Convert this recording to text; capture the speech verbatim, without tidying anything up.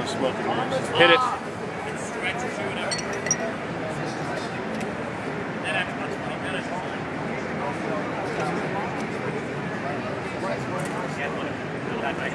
for the smoking ones. Hit it. It stretches you and everything. Then after about twenty minutes, you get one.